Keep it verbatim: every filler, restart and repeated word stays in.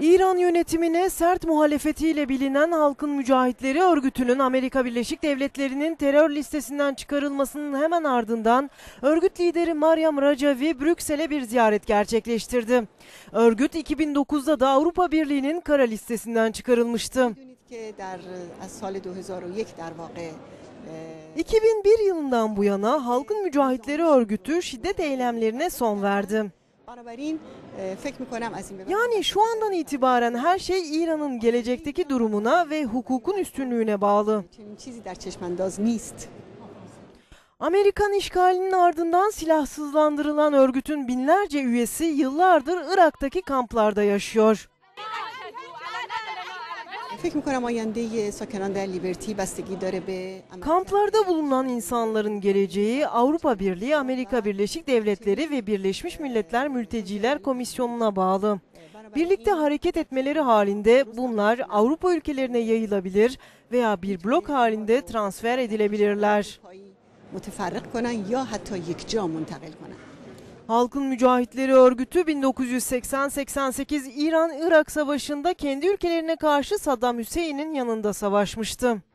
İran yönetimine sert muhalefetiyle bilinen Halkın Mücahitleri Örgütü'nün Amerika Birleşik Devletleri'nin terör listesinden çıkarılmasının hemen ardından örgüt lideri Maryam Rajavi Brüksel'e bir ziyaret gerçekleştirdi. Örgüt iki bin dokuzda da Avrupa Birliği'nin kara listesinden çıkarılmıştı. iki bin bir yılından bu yana Halkın Mücahitleri Örgütü şiddet eylemlerine son verdi. Yani şu andan itibaren her şey İran'ın gelecekteki durumuna ve hukukun üstünlüğüne bağlı. Amerikan işgalinin ardından silahsızlandırılan örgütün binlerce üyesi yıllardır Irak'taki kamplarda yaşıyor. Kamplarda bulunan insanların geleceği Avrupa Birliği, Amerika Birleşik Devletleri ve Birleşmiş Milletler Mülteciler Komisyonu'na bağlı. Birlikte hareket etmeleri halinde bunlar Avrupa ülkelerine yayılabilir veya bir blok halinde transfer edilebilirler. Halkın Mücahitleri Örgütü bin dokuz yüz seksen seksen sekiz İran-Irak Savaşı'nda kendi ülkelerine karşı Saddam Hüseyin'in yanında savaşmıştı.